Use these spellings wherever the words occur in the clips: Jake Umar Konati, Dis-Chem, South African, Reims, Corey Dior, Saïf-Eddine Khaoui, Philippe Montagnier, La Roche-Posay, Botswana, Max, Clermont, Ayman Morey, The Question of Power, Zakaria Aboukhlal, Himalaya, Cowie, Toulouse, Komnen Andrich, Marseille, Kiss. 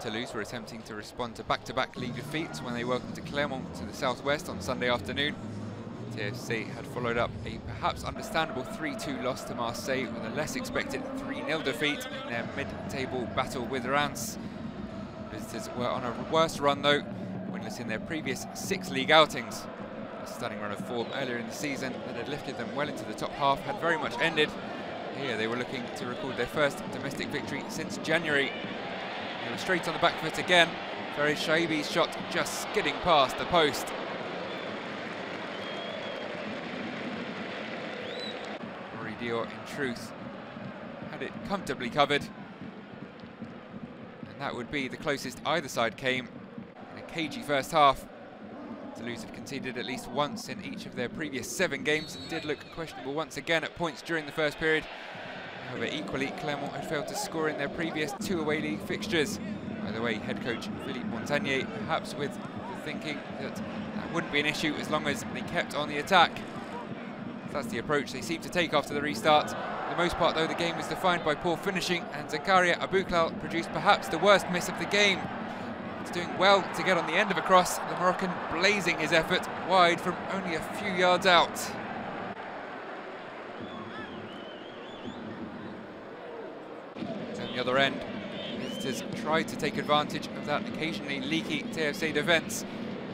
Toulouse were attempting to respond to back-to-back league defeats when they welcomed Clermont to the southwest on Sunday afternoon. TFC had followed up a perhaps understandable 3-2 loss to Marseille with a less expected 3-0 defeat in their mid-table battle with Reims. Visitors were on a worse run though, winless in their previous 6 league outings. A stunning run of form earlier in the season that had lifted them well into the top half had very much ended. Here they were looking to record their first domestic victory since January. They were straight on the back foot again, Feris Shaibi's shot just skidding past the post. Corey Dior, in truth, had it comfortably covered. And that would be the closest either side came in a cagey first half. Toulouse had conceded at least once in each of their previous 7 games and did look questionable once again at points during the first period. However, equally, Clermont had failed to score in their previous 2 away league fixtures. By the way, head coach Philippe Montagnier, perhaps with the thinking that that wouldn't be an issue as long as they kept on the attack. So that's the approach they seemed to take after the restart. For the most part, though, the game was defined by poor finishing, and Zakaria Aboukhlal produced perhaps the worst miss of the game. He's doing well to get on the end of a cross, the Moroccan blazing his effort wide from only a few yards out. The other end, visitors tried to take advantage of that occasionally leaky TFC defence.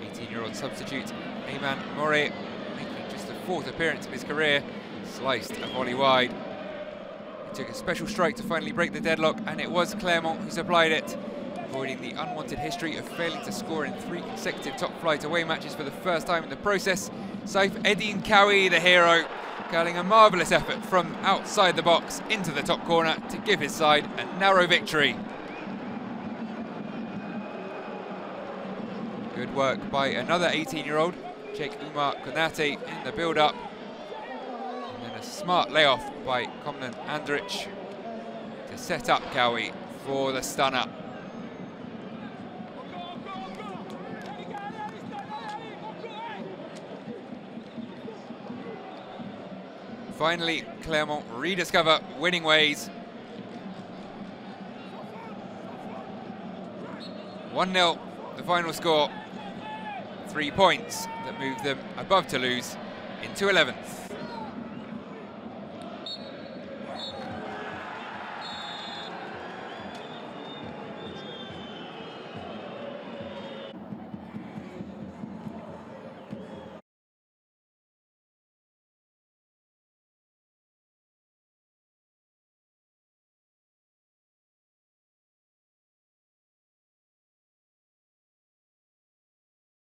18-year-old substitute Ayman Morey, making just the 4th appearance of his career, sliced a volley wide. He took a special strike to finally break the deadlock, and it was Clermont who supplied it, avoiding the unwanted history of failing to score in 3 consecutive top-flight away matches for the first time in the process. Saïf-Eddine Khaoui, the hero, curling a marvellous effort from outside the box into the top corner to give his side a narrow victory. Good work by another 18-year-old, Jake Umar Konati, in the build-up. And then a smart layoff by Komnen Andrich to set up Cowie for the stunner. Finally, Clermont rediscover winning ways. 1-0, the final score. 3 points that move them above Toulouse into 11th.